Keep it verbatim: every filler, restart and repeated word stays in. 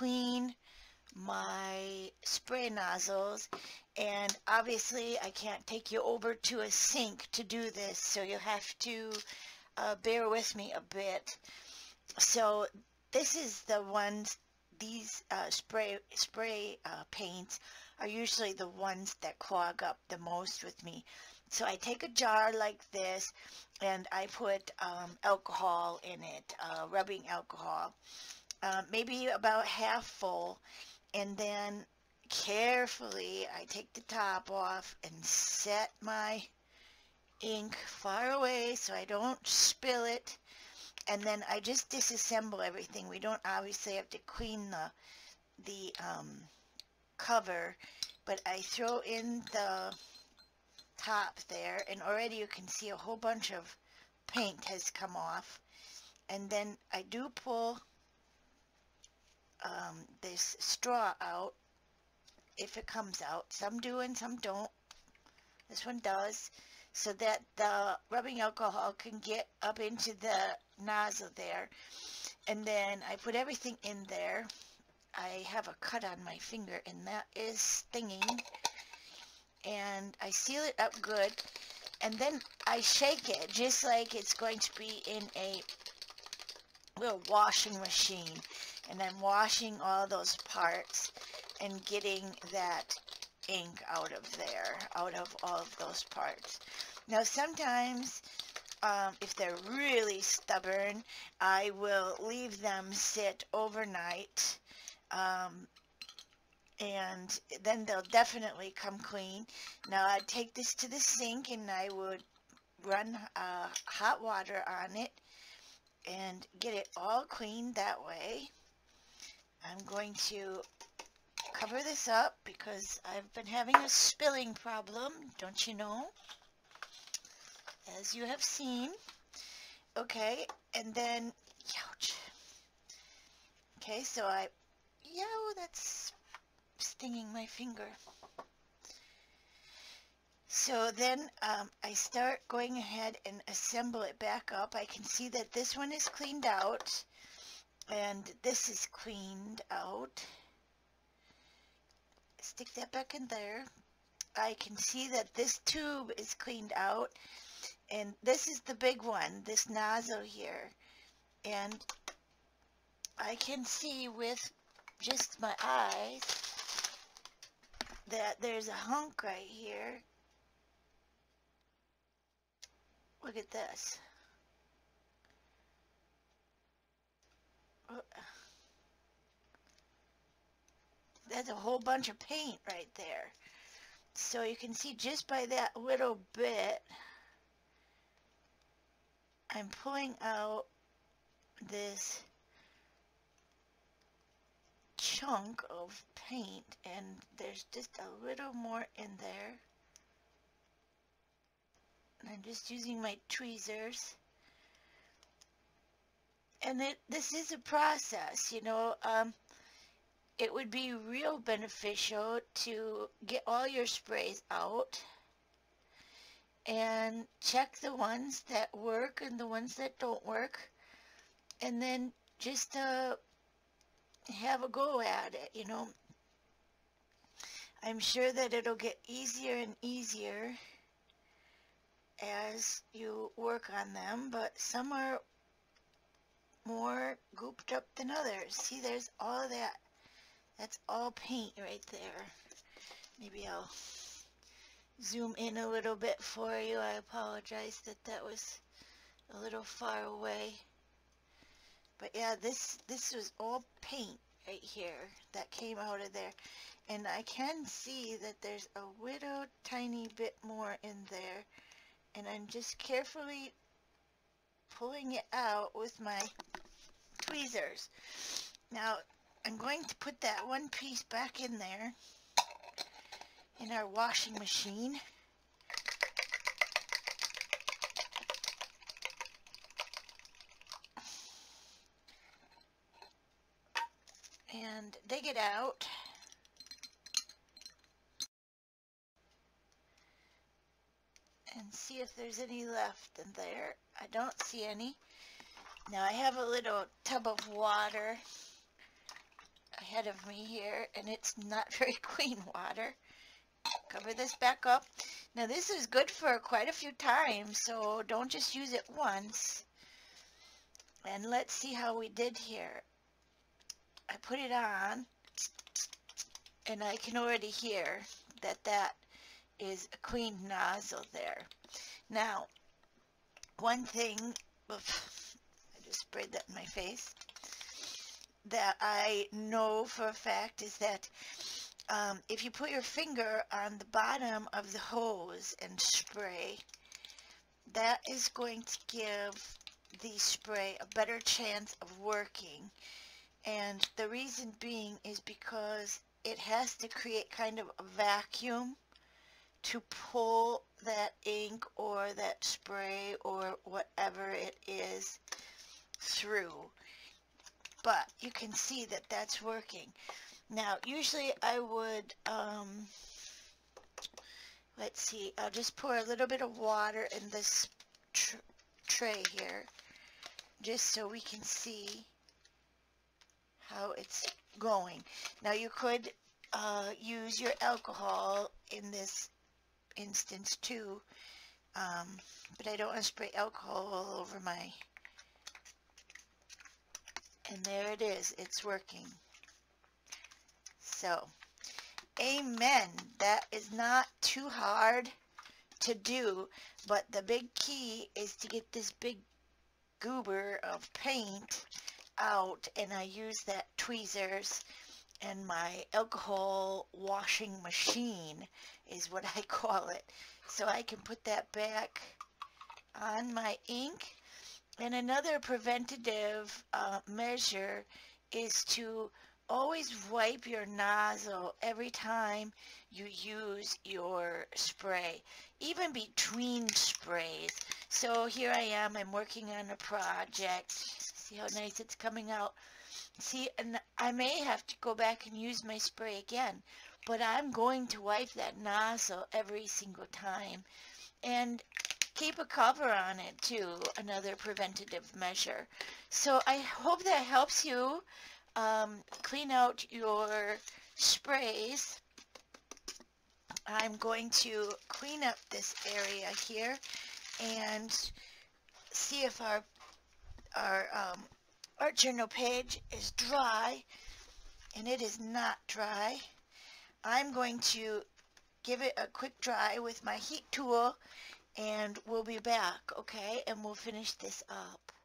clean my spray nozzles, and obviously I can't take you over to a sink to do this, so you'll have to uh, bear with me a bit. So this is the ones, these uh, spray spray uh, paints are usually the ones that clog up the most with me. So I take a jar like this and I put um, alcohol in it, uh, rubbing alcohol, uh, maybe about half full, and then carefully I take the top off and set my ink far away so I don't spill it. And then I just disassemble everything. We don't obviously have to clean the the um, cover, but I throw in the top there, and already you can see a whole bunch of paint has come off. And then I do pull um, this straw out if it comes out. Some do and some don't. This one does, so that the rubbing alcohol can get up into the nozzle there. And then I put everything in there. I have a cut on my finger and that is stinging, and I seal it up good, and then I shake it just like it's going to be in a little washing machine, and I'm washing all those parts and getting that ink out of there, out of all of those parts. Now sometimes um, if they're really stubborn, I will leave them sit overnight, um, and then they'll definitely come clean. Now I take this to the sink and I would run uh, hot water on it and get it all clean that way. I'm going to cover this up because I've been having a spilling problem, don't you know, as you have seen. Okay, and then, ouch. Okay, so I, yo, that's stinging my finger. So then um, I start going ahead and assemble it back up. I can see that this one is cleaned out and this is cleaned out. Stick that back in there. I can see that this tube is cleaned out, and this is the big one, this nozzle here, and I can see with just my eyes that there's a hunk right here. Look at this. Oh. That's a whole bunch of paint right there. So you can see just by that little bit, I'm pulling out this chunk of paint, and there's just a little more in there. And I'm just using my tweezers. And it, this is a process, you know. Um, It would be real beneficial to get all your sprays out and check the ones that work and the ones that don't work, and then just uh, have a go at it, you know. I'm sure that it'll get easier and easier as you work on them, but some are more gooped up than others. See, there's all that. That's all paint right there. Maybe I'll zoom in a little bit for you. I apologize that that was a little far away. But yeah, this this was all paint right here that came out of there. And I can see that there's a little tiny bit more in there. And I'm just carefully pulling it out with my tweezers. Now, I'm going to put that one piece back in there in our washing machine. And dig it out. And see if there's any left in there. I don't see any. Now I have a little tub of water. ahead of me here, and it's not very clean water. Cover this back up. Now this is good for quite a few times, so don't just use it once. And let's see how we did here. I put it on, and I can already hear that that is a clean nozzle there. Now, one thing, oops, I just sprayed that in my face, that I know for a fact is that um, if you put your finger on the bottom of the hose and spray, that is going to give the spray a better chance of working. And the reason being is because it has to create kind of a vacuum to pull that ink or that spray or whatever it is through. But you can see that that's working. Now, usually I would, um, let's see, I'll just pour a little bit of water in this tr tray here, just so we can see how it's going. Now, you could uh, use your alcohol in this instance too, um, but I don't want to spray alcohol all over my... And there it is, it's working. So, amen. That is not too hard to do, but the big key is to get this big goober of paint out, and I use that tweezers and my alcohol washing machine is what I call it. So I can put that back on my ink. And another preventative uh, measure is to always wipe your nozzle every time you use your spray, even between sprays. So here I am, I'm working on a project. See how nice it's coming out. See, and I may have to go back and use my spray again, but I'm going to wipe that nozzle every single time. And keep a cover on it too, another preventative measure. So I hope that helps you um, clean out your sprays. I'm going to clean up this area here and see if our our um, art journal page is dry, and it is not dry. I'm going to give it a quick dry with my heat tool, and we'll be back, okay? And we'll finish this up.